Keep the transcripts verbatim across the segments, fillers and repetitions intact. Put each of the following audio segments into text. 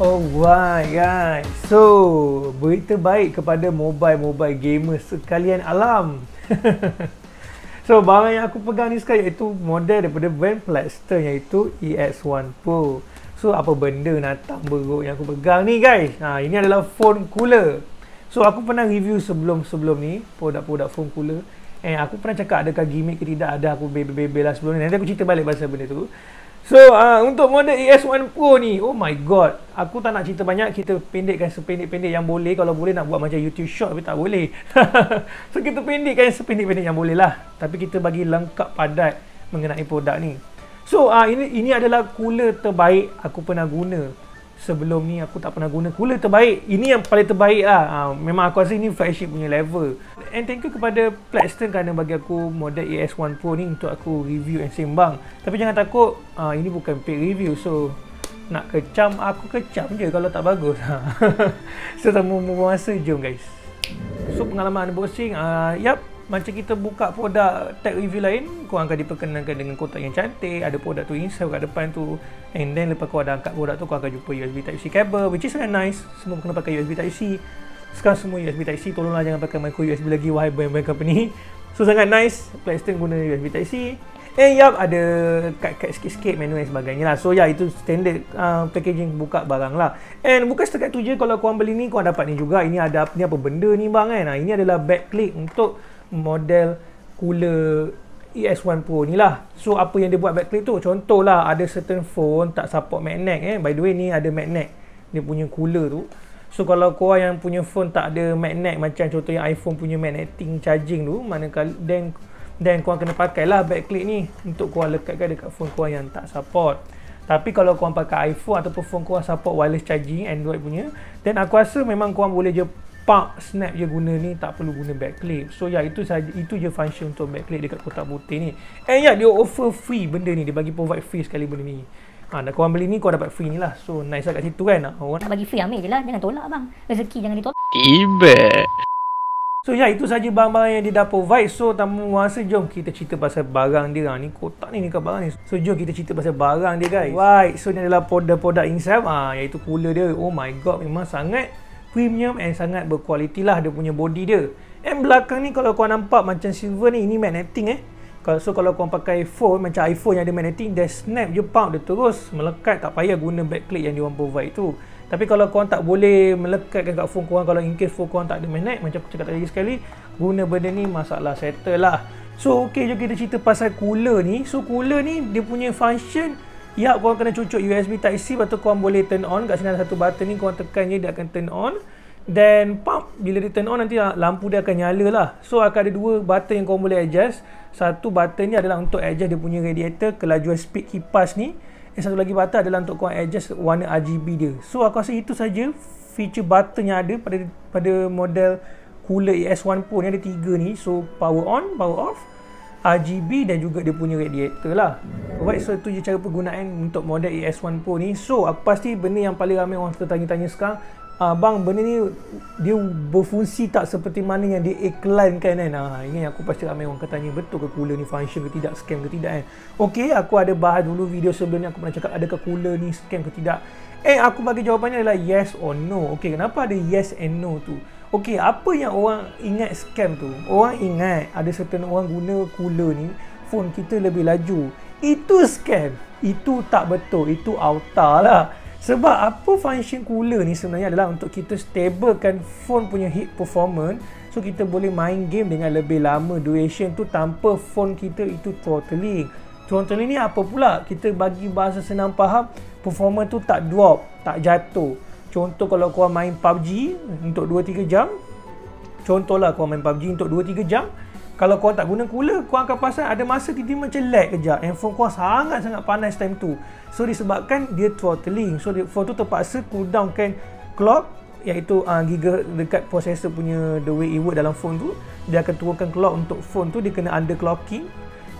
Alright guys, so berita baik kepada mobile-mobile gamer sekalian alam. So barang yang aku pegang ni sekarang iaitu model daripada brand Plextone iaitu E X one Pro. So apa benda natang beruk yang aku pegang ni guys. Ha, ini adalah phone cooler. So aku pernah review sebelum-sebelum ni produk-produk phone cooler. And aku pernah cakap adakah gimmick ke tidak, ada aku bebel-bebel lah sebelum ni. Nanti aku cerita balik pasal benda tu. So, uh, untuk model E S one Pro ni, oh my god, aku tak nak cerita banyak, kita pendekkan sependek-pendek yang boleh. Kalau boleh nak buat macam YouTube Short, tapi tak boleh. So, kita pendekkan sependek-pendek yang boleh lah. Tapi kita bagi lengkap padat mengenai produk ni. So, uh, ini ini adalah cooler terbaik aku pernah guna. Sebelum ni, aku tak pernah guna cooler terbaik. Ini yang paling terbaik lah. Uh, memang aku rasa ini flagship punya level. And thank you kepada Plextone kerana bagi aku model E S one Pro ni untuk aku review and sembang. Tapi jangan takut, uh, ini bukan paid review. So, nak kecam, aku kecam je kalau tak bagus. So, sama buang masa, jom guys. So, pengalaman unboxing. Uh, yap, macam kita buka produk tag review lain, korang akan diperkenalkan dengan kotak yang cantik, ada produk tu insert kat depan tu, and then lepas korang dah angkat produk tu, korang akan jumpa U S B Type-C cable, which is sangat nice. Semua kena pakai U S B Type-C sekarang, semua U S B Type-C. Tolonglah jangan pakai micro U S B lagi, wahai brand-brand company. So sangat nice, Plextone guna U S B Type-C. Eh yap, ada kad-kad sikit-sikit, menu dan sebagainya lah. So ya, yeah, itu standard uh, packaging buka barang lah. And bukan setakat tu je, kalau korang beli ni, korang dapat ni juga. Ini ada ni apa benda ni bang kan? Nah, ini adalah backlight untuk model cooler E S one Pro ni lah. So apa yang dia buat backlight tu, contohlah ada certain phone tak support magnet, eh by the way ni ada magnet dia punya cooler tu. So kalau korang yang punya phone tak ada magnet, macam contohnya iPhone punya magnetic charging tu, manakala then then korang kena pakailah backlight ni untuk korang lekatkan dekat phone korang yang tak support. Tapi kalau korang pakai iPhone ataupun phone korang support wireless charging Android punya, then aku rasa memang korang boleh je park snap je guna ni, tak perlu guna backlight. So ya, yeah, itu saja, itu je function untuk backlight dekat kotak putih ni. And ya, yeah, dia offer free benda ni, dia bagi provide free sekali benda ni. Ha, dah korang beli ni, korang dapat free ni lah. So nice lah kat situ kan. Orang bagi free ambil je lah, jangan tolak bang. Rezeki jangan ditolak. Ibet. So ya, yeah, itu saja barang-barang yang dia dah provide. So tanpa masa, jom kita cerita pasal barang dia. Ha, ni kotak ni ni kat barang ni. So jom kita cerita pasal barang dia guys. Right, so ni adalah produk-produk inside, ha, iaitu cooler dia. Oh my god, memang sangat premium and sangat berkualiti lah dia punya body dia. And belakang ni kalau korang nampak macam silver ni, ini magnetic eh. So kalau korang pakai phone macam iPhone yang ada magnetic, dia snap je, pump dia terus melekat, tak payah guna backlight yang diorang provide tu. Tapi kalau korang tak boleh melekatkan kat phone korang, kalau in case phone korang tak ada magnet, macam aku cakap tadi sekali, guna benda ni masalah settle lah. So ok, jom kita cerita pasal cooler ni. So cooler ni dia punya function, ya, korang kena cucuk U S B Type-C, lepas tu korang boleh turn on kat sini, ada satu button ni, korang tekan je dia akan turn on. Then pump, bila dia turn on nanti lampu dia akan nyala lah. So akan ada dua button yang korang boleh adjust. Satu button ni adalah untuk adjust dia punya radiator, kelajuan speed kipas ni. Dan satu lagi button adalah untuk korang adjust warna R G B dia. So aku rasa itu saja feature button yang ada pada pada model cooler E S one Pro ni, ada tiga ni. So power on, power off, R G B dan juga dia punya radiator lah. Alright, so itu je cara penggunaan untuk model E S one Pro ni. So aku pasti benda yang paling ramai orang suka tanya-tanya sekarang, ah, bang benda ni dia berfungsi tak seperti mana yang dia iklankan kan? Ah, ini aku pasti ramai orang akan tanya, betul ke cooler ni function ke tidak, scam ke tidak kan? Okey, aku ada bahas dulu video sebelum ni, aku pernah cakap adakah cooler ni scam ke tidak. Eh, aku bagi jawapannya adalah yes or no. Okey, kenapa ada yes and no tu? Okey, apa yang orang ingat scam tu? Orang ingat ada certain orang guna cooler ni, phone kita lebih laju. Itu scam. Itu tak betul. Itu auta lah. Sebab apa function cooler ni sebenarnya adalah untuk kita stabilkan phone punya heat performance. So, kita boleh main game dengan lebih lama duration tu tanpa phone kita itu throttling. Throttling ni apa pula? Kita bagi bahasa senang faham, performance tu tak drop, tak jatuh. Contoh kalau korang main P U B G untuk dua tiga jam, contohlah korang main P U B G untuk dua tiga jam, kalau korang tak guna cooler, korang akan pasang ada masa kita macam lag kejap, handphone korang sangat-sangat panas time tu. So disebabkan dia throttling, so phone tu terpaksa cool downkan clock, iaitu uh, giga dekat processor punya the way it work dalam phone tu. Dia akan turunkan clock untuk phone tu, dia kena underclocking,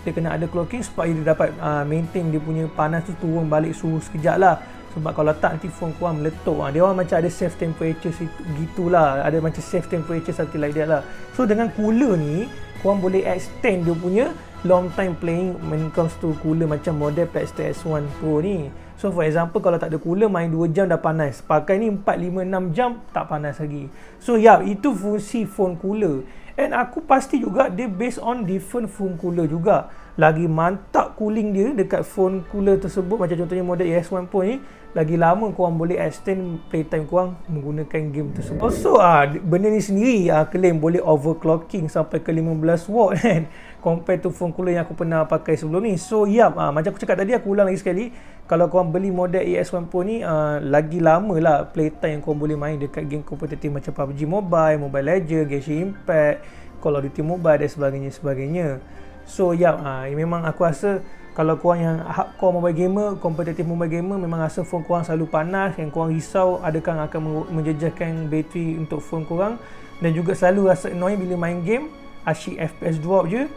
dia kena underclocking supaya dia dapat uh, maintain dia punya panas tu, turun balik suhu sekejap lah. Sebab kalau tak nanti phone korang meletup. Ha, dia orang macam ada safe temperature gitulah, ada macam safe temperature something like that lah. So dengan cooler ni korang boleh extend dia punya long time playing when it comes to cooler macam model Plextone E S one Pro ni. So for example, kalau tak ada cooler, main dua jam dah panas. Pakai ni empat, lima, enam jam tak panas lagi. So ya, yeah, itu fungsi phone cooler. And aku pasti juga dia based on different phone cooler juga. Lagi mantap cooling dia dekat phone cooler tersebut, macam contohnya model E S one Pro ni, lagi lama korang boleh extend playtime korang menggunakan game tersebut. Also, ah, benda ni sendiri ah, claim boleh overclocking sampai ke lima belas watt kan, compare to phone cooler yang aku pernah pakai sebelum ni. So ya, yeah, ah, macam aku cakap tadi, aku ulang lagi sekali, kalau korang beli model E S one Pro ni, ah, lagi lama lah playtime yang korang boleh main dekat game kompetitif macam P U B G Mobile, Mobile Legends, Genshin Impact, Call of Duty Mobile dan sebagainya-sebagainya. So ya, yeah, memang aku rasa kalau korang yang hardcore mobile gamer, competitive mobile gamer, memang rasa phone korang selalu panas, yang korang risau adakah akan menjejaskan bateri untuk phone korang, dan juga selalu rasa annoying bila main game, asyik F P S drop je,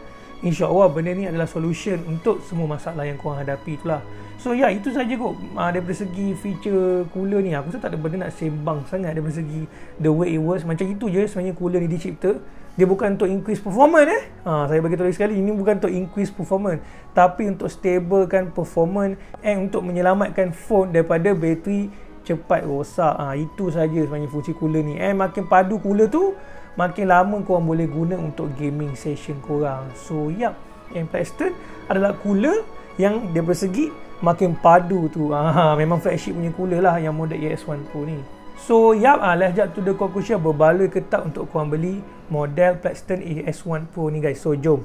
insyaAllah benda ni adalah solution untuk semua masalah yang korang hadapi itulah. So ya, yeah, itu saja kot daripada segi feature cooler ni. Aku rasa tak ada benda nak sembang sangat daripada segi the way it works. Macam itu je sebenarnya cooler ni dicipta. Dia bukan untuk increase performance eh. Ha, saya bagi tahu lagi sekali, ini bukan untuk increase performance, tapi untuk stabilkan performance and untuk menyelamatkan phone daripada bateri cepat rosak. Ha, itu saja sebenarnya fungsi cooler ni. And makin padu cooler tu, makin lama korang boleh guna untuk gaming session korang. So yap, Plextone adalah cooler yang daripada segi makin padu tu. Ha, memang flagship punya cooler lah yang model E S one Pro ni. So yap, ah, let's jump to the conclusion, berbaloi ke tak untuk korang beli model Plextone E S one Pro ni guys. So jom.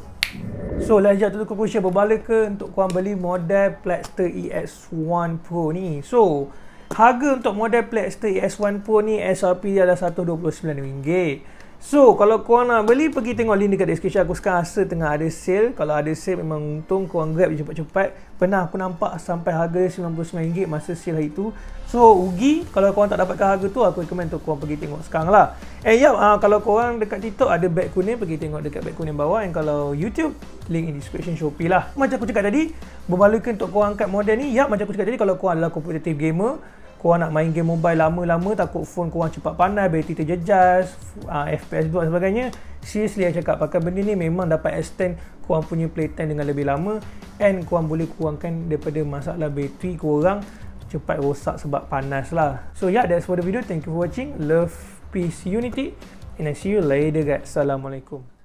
So let's jump to the conclusion, berbaloi ke untuk korang beli model Plextone E S one Pro ni. So harga untuk model Plextone E S one Pro ni S R P dia adalah seratus dua puluh sembilan ringgit. So kalau korang nak beli, pergi tengok link dekat description. Aku sekarang rasa tengah ada sale. Kalau ada sale memang untung korang grab je cepat-cepat. Pernah aku nampak sampai harga sembilan puluh sembilan ringgit masa sale hari tu. So rugi kalau korang tak dapatkan harga tu. Aku recommend untuk korang pergi tengok sekarang lah. Eh ya, uh, kalau korang dekat TikTok ada beg kuning, pergi tengok dekat beg kuning bawah. Dan kalau YouTube, link in description, Shopee lah. Macam aku cakap tadi, berbaloi ke untuk korang angkat model ni? Ya, macam aku cakap tadi, kalau korang adalah competitive gamer, korang nak main game mobile lama-lama, takut phone korang cepat panas, bateri terjejas, uh, F P S drop dan sebagainya, seriously aku cakap, pakai benda ni memang dapat extend korang punya playtime dengan lebih lama, and korang boleh kurangkan daripada masalah bateri korang cepat rosak sebab panas lah. So yeah, that's for the video. Thank you for watching. Love, peace, unity, and I see you later guys. Assalamualaikum.